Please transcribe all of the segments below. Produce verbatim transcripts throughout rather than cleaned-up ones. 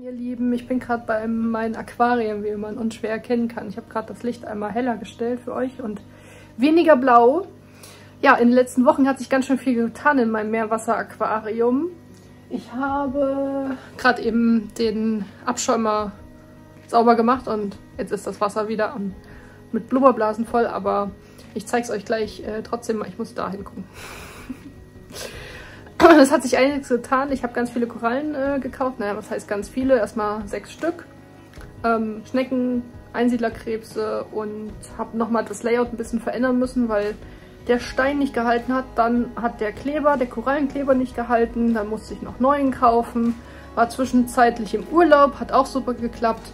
Ihr Lieben, ich bin gerade bei meinen Aquarien, wie man uns schwer erkennen kann. Ich habe gerade das Licht einmal heller gestellt für euch und weniger blau. Ja, in den letzten Wochen hat sich ganz schön viel getan in meinem Meerwasser-Aquarium. Ich habe gerade eben den Abschäumer sauber gemacht und jetzt ist das Wasser wieder mit Blubberblasen voll, aber ich zeige es euch gleich äh, trotzdem mal. Ich muss da hingucken. Es hat sich einiges getan. Ich habe ganz viele Korallen äh, gekauft. Naja, was heißt ganz viele? Erstmal sechs Stück. Ähm, Schnecken, Einsiedlerkrebse und habe nochmal das Layout ein bisschen verändern müssen, weil der Stein nicht gehalten hat. Dann hat der Kleber, der Korallenkleber nicht gehalten. Dann musste ich noch neuen kaufen. War zwischenzeitlich im Urlaub, hat auch super geklappt.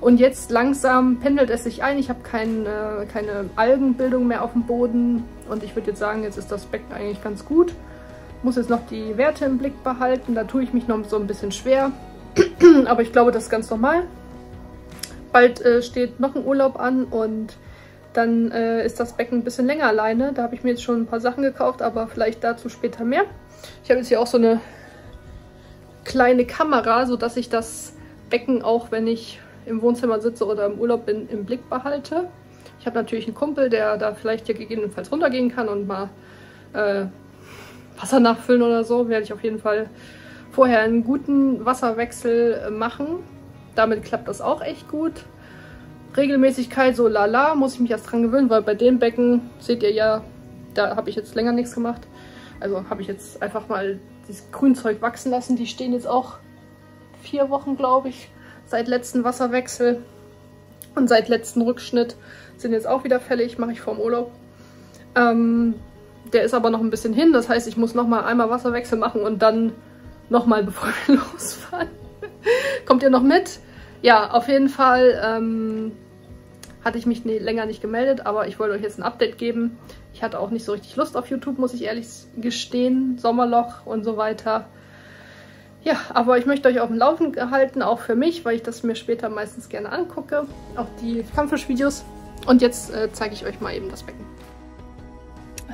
Und jetzt langsam pendelt es sich ein. Ich habe kein, äh, keine Algenbildung mehr auf dem Boden. Und ich würde jetzt sagen, jetzt ist das Becken eigentlich ganz gut. Muss jetzt noch die Werte im Blick behalten, da tue ich mich noch so ein bisschen schwer, aber ich glaube, das ist ganz normal. Bald äh, steht noch ein Urlaub an und dann äh, ist das Becken ein bisschen länger alleine. Da habe ich mir jetzt schon ein paar Sachen gekauft, aber vielleicht dazu später mehr. Ich habe jetzt hier auch so eine kleine Kamera, sodass ich das Becken auch, wenn ich im Wohnzimmer sitze oder im Urlaub bin, im Blick behalte. Ich habe natürlich einen Kumpel, der da vielleicht ja gegebenenfalls runtergehen kann und mal äh, Wasser nachfüllen oder so, werde ich auf jeden Fall vorher einen guten Wasserwechsel machen. Damit klappt das auch echt gut. Regelmäßigkeit so lala, muss ich mich erst dran gewöhnen, weil bei dem Becken, seht ihr ja, da habe ich jetzt länger nichts gemacht. Also habe ich jetzt einfach mal dieses Grünzeug wachsen lassen. Die stehen jetzt auch vier Wochen, glaube ich, seit letzten Wasserwechsel und seit letzten Rückschnitt sind jetzt auch wieder fällig, mache ich vorm Urlaub. Ähm... Der ist aber noch ein bisschen hin, das heißt, ich muss nochmal einmal Wasserwechsel machen und dann nochmal, bevor wir losfahren. Kommt ihr noch mit? Ja, auf jeden Fall ähm, hatte ich mich nie, länger nicht gemeldet, aber ich wollte euch jetzt ein Update geben. Ich hatte auch nicht so richtig Lust auf YouTube, muss ich ehrlich gestehen, Sommerloch und so weiter. Ja, aber ich möchte euch auf dem Laufenden halten, auch für mich, weil ich das mir später meistens gerne angucke, auch die Kampffischvideos. Und jetzt äh, zeige ich euch mal eben das Becken.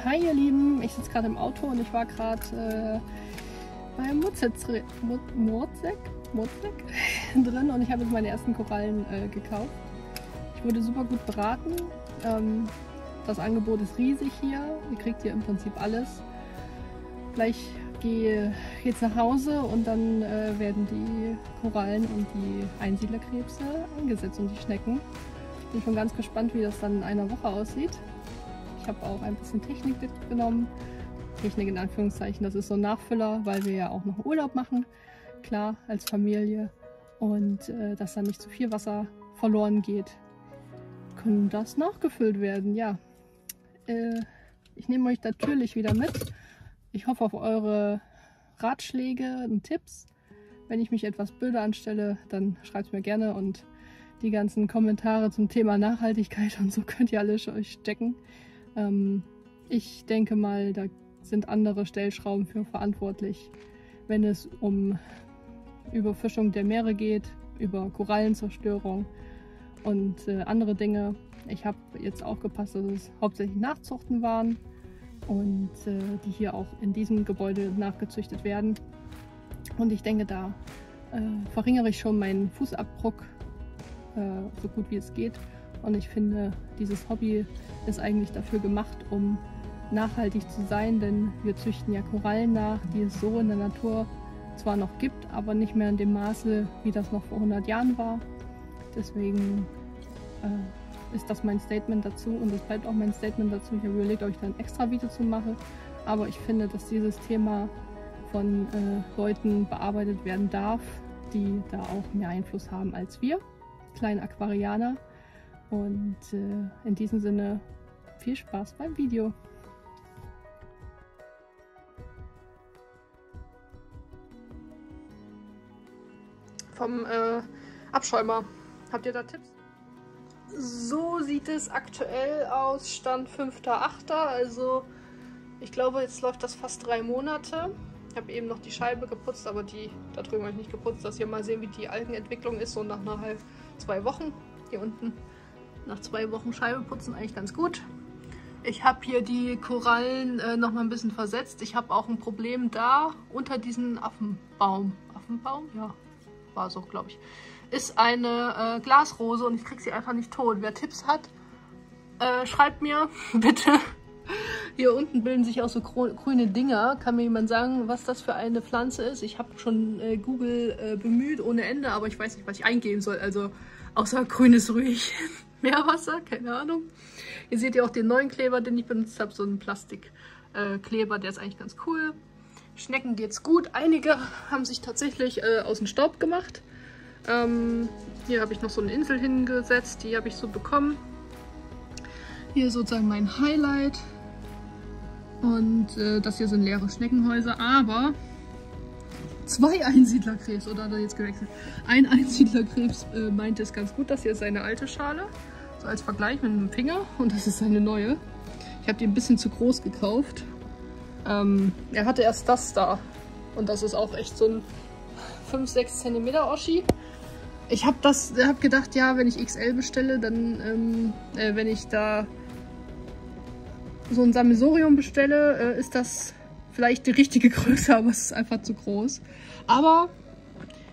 Hi ihr Lieben, ich sitze gerade im Auto und ich war gerade äh, bei Mrutzek drin und ich habe jetzt meine ersten Korallen äh, gekauft. Ich wurde super gut beraten. Ähm, das Angebot ist riesig hier. Ihr kriegt hier im Prinzip alles. Gleich gehe jetzt nach Hause und dann äh, werden die Korallen und die Einsiedlerkrebse eingesetzt und die Schnecken. Bin schon ganz gespannt, wie das dann in einer Woche aussieht. Ich habe auch ein bisschen Technik mitgenommen. Technik in Anführungszeichen, das ist so ein Nachfüller, weil wir ja auch noch Urlaub machen, klar, als Familie. Und äh, dass da nicht zu viel Wasser verloren geht, können das nachgefüllt werden, ja. Äh, ich nehme euch natürlich wieder mit. Ich hoffe auf eure Ratschläge und Tipps. Wenn ich mich etwas blöde anstelle, dann schreibt es mir gerne und die ganzen Kommentare zum Thema Nachhaltigkeit und so könnt ihr alle euch stecken. Ich denke mal, da sind andere Stellschrauben für verantwortlich, wenn es um Überfischung der Meere geht, über Korallenzerstörung und andere Dinge. Ich habe jetzt aufgepasst, dass es hauptsächlich Nachzuchten waren und die hier auch in diesem Gebäude nachgezüchtet werden. Und ich denke, da verringere ich schon meinen Fußabdruck so gut wie es geht. Und ich finde, dieses Hobby ist eigentlich dafür gemacht, um nachhaltig zu sein, denn wir züchten ja Korallen nach, die es so in der Natur zwar noch gibt, aber nicht mehr in dem Maße, wie das noch vor hundert Jahren war. Deswegen äh, ist das mein Statement dazu und das bleibt auch mein Statement dazu. Ich habe überlegt, ob ich da ein extra Video zu mache, aber ich finde, dass dieses Thema von äh, Leuten bearbeitet werden darf, die da auch mehr Einfluss haben als wir, kleine Aquarianer. Und äh, in diesem Sinne, viel Spaß beim Video! Vom äh, Abschäumer. Habt ihr da Tipps? So sieht es aktuell aus, Stand fünfter achter Also ich glaube, jetzt läuft das fast drei Monate. Ich habe eben noch die Scheibe geputzt, aber die da drüben habe ich nicht geputzt, dass ihr mal sehen, wie die Algenentwicklung ist, so nach nachher zwei Wochen hier unten. Nach zwei Wochen Scheibe putzen eigentlich ganz gut. Ich habe hier die Korallen äh, noch mal ein bisschen versetzt. Ich habe auch ein Problem da unter diesen Affenbaum. Affenbaum? Ja. war so, glaube ich, ist eine äh, Glasrose und ich kriege sie einfach nicht tot. Wer Tipps hat, äh, schreibt mir bitte. Hier unten bilden sich auch so grüne Dinger. Kann mir jemand sagen, was das für eine Pflanze ist? Ich habe schon äh, Google äh, bemüht ohne Ende, aber ich weiß nicht, was ich eingeben soll. Also außer grünes Rührchen, Meerwasser, keine Ahnung. Hier seht ihr auch den neuen Kleber, den ich benutzt habe, so einen Plastikkleber, äh, der ist eigentlich ganz cool. Schnecken geht's gut. Einige haben sich tatsächlich äh, aus dem Staub gemacht. Ähm, hier habe ich noch so eine Insel hingesetzt, die habe ich so bekommen. Hier ist sozusagen mein Highlight. Und äh, das hier sind leere Schneckenhäuser, aber zwei Einsiedlerkrebs, oder hat er jetzt gewechselt? Ein Einsiedlerkrebs äh, meinte es ganz gut. Das hier ist seine alte Schale, so als Vergleich mit einem Finger, und das ist seine neue. Ich habe die ein bisschen zu groß gekauft. Ähm, er hatte erst das da und das ist auch echt so ein fünf bis sechs Zentimeter Oschi. Ich habe hab gedacht, ja, wenn ich X L bestelle, dann, ähm, äh, wenn ich da so ein Sammelsurium bestelle, äh, ist das vielleicht die richtige Größe, aber es ist einfach zu groß. Aber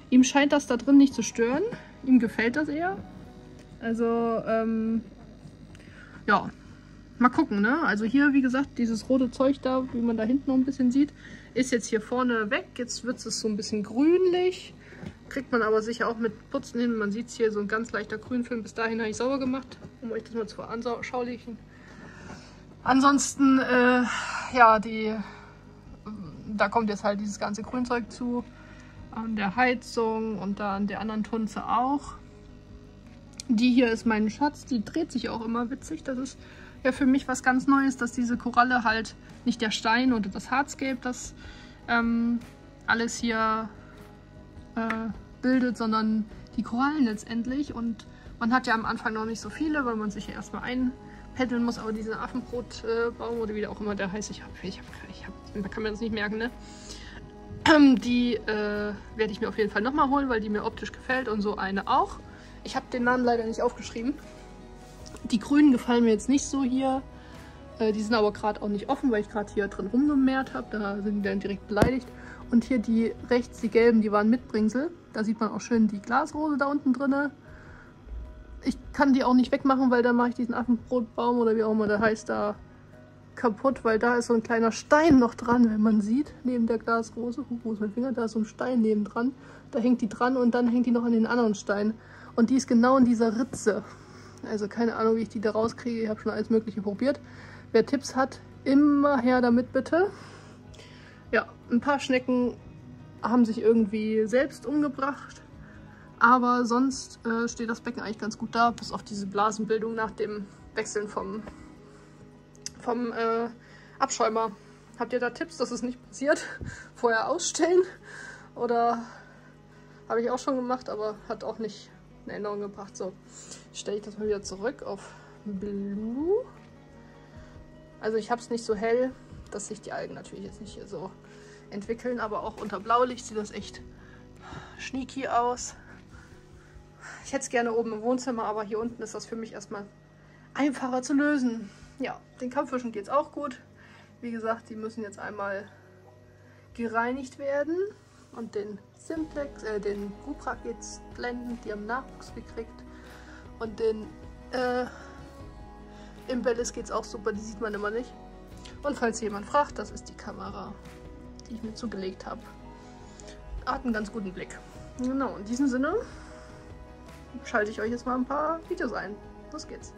ihm scheint das da drin nicht zu stören. Ihm gefällt das eher. Also, ähm, ja, mal gucken, ne? Also hier, wie gesagt, dieses rote Zeug da, wie man da hinten noch ein bisschen sieht, ist jetzt hier vorne weg. Jetzt wird es so ein bisschen grünlich. Kriegt man aber sicher auch mit Putzen hin. Man sieht es hier, so ein ganz leichter Grünfilm. Bis dahin habe ich sauber gemacht, um euch das mal zu veranschaulichen. Ansonsten, äh, ja, die, da kommt jetzt halt dieses ganze Grünzeug zu. An der Heizung und da an der anderen Tunze auch. Die hier ist mein Schatz, die dreht sich auch immer witzig. Das ist ja für mich was ganz Neues, dass diese Koralle halt nicht der Stein oder das Hardscape, das ähm, alles hier äh, bildet, sondern die Korallen letztendlich. Und man hat ja am Anfang noch nicht so viele, weil man sich ja erstmal ein... Hätteln muss, aber diesen Affenbrotbaum äh, oder wie der auch immer der heißt, ich habe, ich hab, ich hab, da kann man das nicht merken, ne? Ähm, die äh, werde ich mir auf jeden Fall nochmal holen, weil die mir optisch gefällt und so eine auch. Ich habe den Namen leider nicht aufgeschrieben. Die grünen gefallen mir jetzt nicht so hier. Äh, die sind aber gerade auch nicht offen, weil ich gerade hier drin rumgemehrt habe. Da sind die dann direkt beleidigt. Und hier die rechts, die gelben, die waren Mitbringsel. Da sieht man auch schön die Glasrose da unten drinne. Ich kann die auch nicht wegmachen, weil dann mache ich diesen Affenbrotbaum oder wie auch immer der heißt da kaputt, weil da ist so ein kleiner Stein noch dran, wenn man sieht, neben der Glasrose. Uh, wo ist mein Finger? Da ist so ein Stein neben dran. Da hängt die dran und dann hängt die noch an den anderen Stein. Und die ist genau in dieser Ritze. Also keine Ahnung, wie ich die da rauskriege. Ich habe schon alles Mögliche probiert. Wer Tipps hat, immer her damit bitte. Ja, ein paar Schnecken haben sich irgendwie selbst umgebracht. Aber sonst äh, steht das Becken eigentlich ganz gut da, bis auf diese Blasenbildung nach dem Wechseln vom, vom äh, Abschäumer. Habt ihr da Tipps, dass es nicht passiert? Vorher ausstellen? Oder habe ich auch schon gemacht, aber hat auch nicht eine Änderung gebracht. So, stelle ich das mal wieder zurück auf Blue. Also ich habe es nicht so hell, dass sich die Algen natürlich jetzt nicht hier so entwickeln, aber auch unter Blaulicht sieht das echt sneaky aus. Ich hätte es gerne oben im Wohnzimmer, aber hier unten ist das für mich erstmal einfacher zu lösen. Ja, den Kampffischen geht es auch gut. Wie gesagt, die müssen jetzt einmal gereinigt werden. Und den Simplex, äh, den Gubra geht es blendend, die haben Nachwuchs gekriegt. Und den äh, Imbellis geht es auch super, die sieht man immer nicht. Und falls jemand fragt, das ist die Kamera, die ich mir zugelegt habe. Hat einen ganz guten Blick. Genau, in diesem Sinne... schalte ich euch jetzt mal ein paar Videos ein. Los geht's.